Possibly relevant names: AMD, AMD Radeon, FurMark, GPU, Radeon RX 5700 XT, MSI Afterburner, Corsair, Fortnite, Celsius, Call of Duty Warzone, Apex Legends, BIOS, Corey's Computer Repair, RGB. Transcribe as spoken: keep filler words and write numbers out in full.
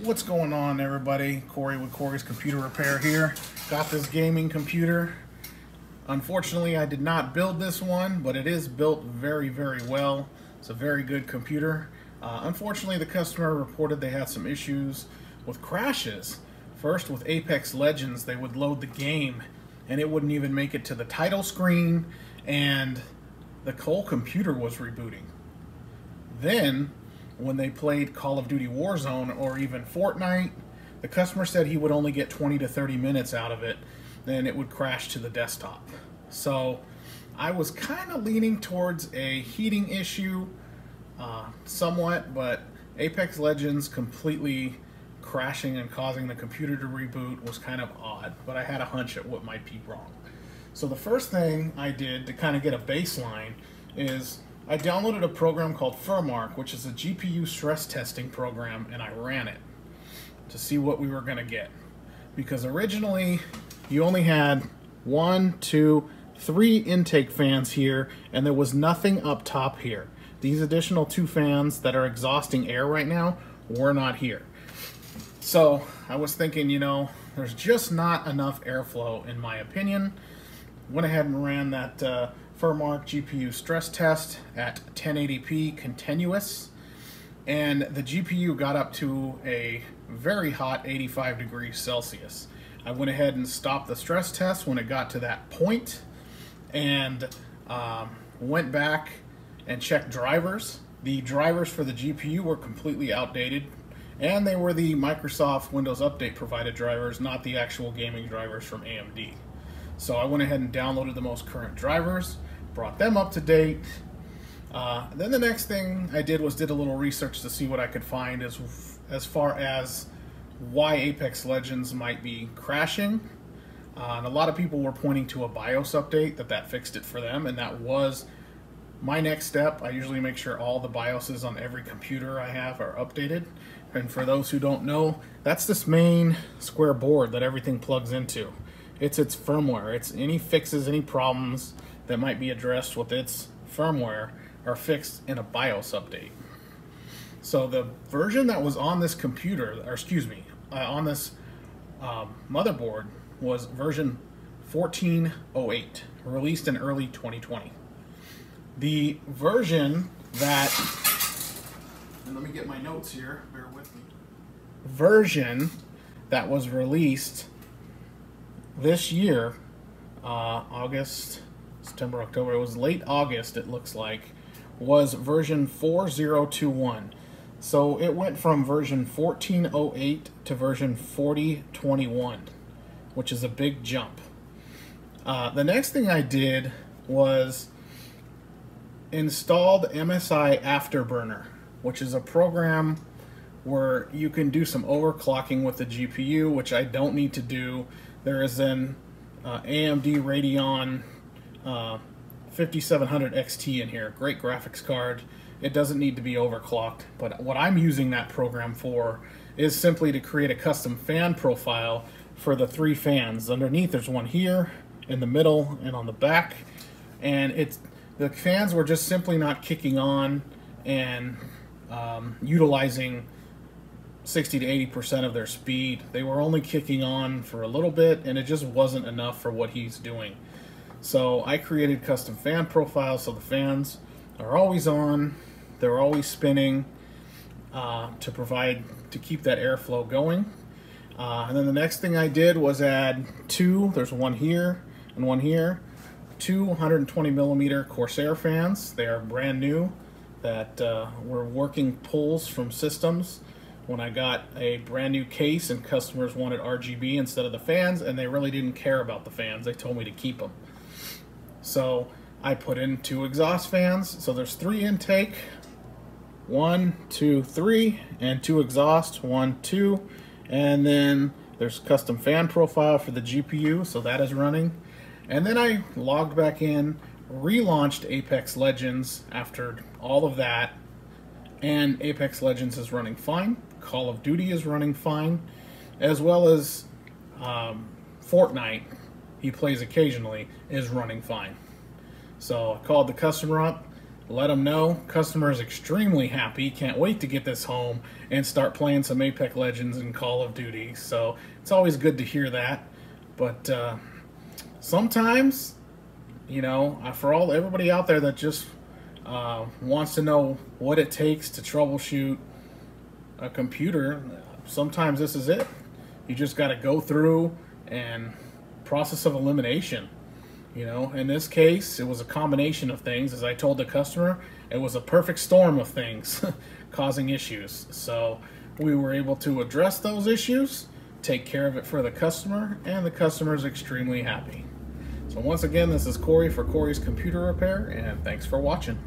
What's going on, everybody? Corey with Corey's Computer Repair here. Got this gaming computer. Unfortunately, I did not build this one, but it is built very, very well. It's a very good computer. Uh, unfortunately, the customer reported they had some issues with crashes. First, with Apex Legends, they would load the game, and it wouldn't even make it to the title screen, and the whole computer was rebooting. Then, when they played Call of Duty Warzone or even Fortnite, the customer said he would only get twenty to thirty minutes out of it, then it would crash to the desktop. So I was kind of leaning towards a heating issue uh, somewhat, but Apex Legends completely crashing and causing the computer to reboot was kind of odd, but I had a hunch at what might be wrong. So the first thing I did to kind of get a baseline is I downloaded a program called FurMark, which is a G P U stress testing program, and I ran it to see what we were going to get. Because originally, you only had one, two, three intake fans here, and there was nothing up top here. These additional two fans that are exhausting air right now were not here. So I was thinking, you know, there's just not enough airflow, in my opinion. Went ahead and ran that uh, FurMark G P U stress test at ten eighty p continuous, and the G P U got up to a very hot eighty-five degrees Celsius. I went ahead and stopped the stress test when it got to that point, and um, went back and checked drivers. The drivers for the G P U were completely outdated, and they were the Microsoft Windows Update provided drivers, not the actual gaming drivers from A M D. So I went ahead and downloaded the most current drivers, brought them up to date. Uh, then the next thing I did was did a little research to see what I could find as, as far as why Apex Legends might be crashing. Uh, and a lot of people were pointing to a BIOS update, that that fixed it for them, and that was my next step. I usually make sure all the BIOSes on every computer I have are updated. And for those who don't know, that's this main square board that everything plugs into. It's its firmware. It's any fixes, any problems that might be addressed with its firmware are fixed in a BIOS update. So the version that was on this computer, or excuse me, uh, on this um, motherboard was version fourteen oh eight, released in early twenty twenty. The version that, and let me get my notes here, bear with me, version that was released this year, uh, August, September, October, it was late August, it looks like, was version four oh two one. So it went from version fourteen oh eight to version forty twenty-one, which is a big jump. Uh, the next thing I did was installed M S I Afterburner, which is a program where you can do some overclocking with the G P U, which I don't need to do. There is an uh, A M D Radeon uh, fifty-seven hundred X T in here. Great graphics card. It doesn't need to be overclocked, but what I'm using that program for is simply to create a custom fan profile for the three fans. Underneath there's one here, in the middle, and on the back. And it's, the fans were just simply not kicking on and um, utilizing sixty to eighty percent of their speed. They were only kicking on for a little bit, and it just wasn't enough for what he's doing. So I created custom fan profiles so the fans are always on, they're always spinning uh, to provide, to keep that airflow going. Uh, and then the next thing I did was add two, there's one here and one here, two one hundred twenty millimeter Corsair fans. They are brand new, that uh, were working pulls from systems. When I got a brand new case and customers wanted R G B instead of the fans, and they really didn't care about the fans, they told me to keep them. So I put in two exhaust fans, so there's three intake, one, two, three, and two exhaust, one, two, and then there's custom fan profile for the G P U, so that is running. And then I logged back in, relaunched Apex Legends after all of that, and Apex Legends is running fine. Call of Duty is running fine, as well as um, Fortnite, he plays occasionally, is running fine. So I called the customer up, Let them know. Customer is extremely happy. Can't wait to get this home and start playing some Apex Legends and Call of Duty. So it's always good to hear that. But uh, sometimes, you know, for all everybody out there that just uh, wants to know what it takes to troubleshoot a computer, sometimes this is it. You just got to go through and process of elimination. You know, in this case, it was a combination of things. As I told the customer, it was a perfect storm of things causing issues. So we were able to address those issues, take care of it for the customer, and the customer is extremely happy. So once again, this is Corey for Corey's Computer Repair, and thanks for watching.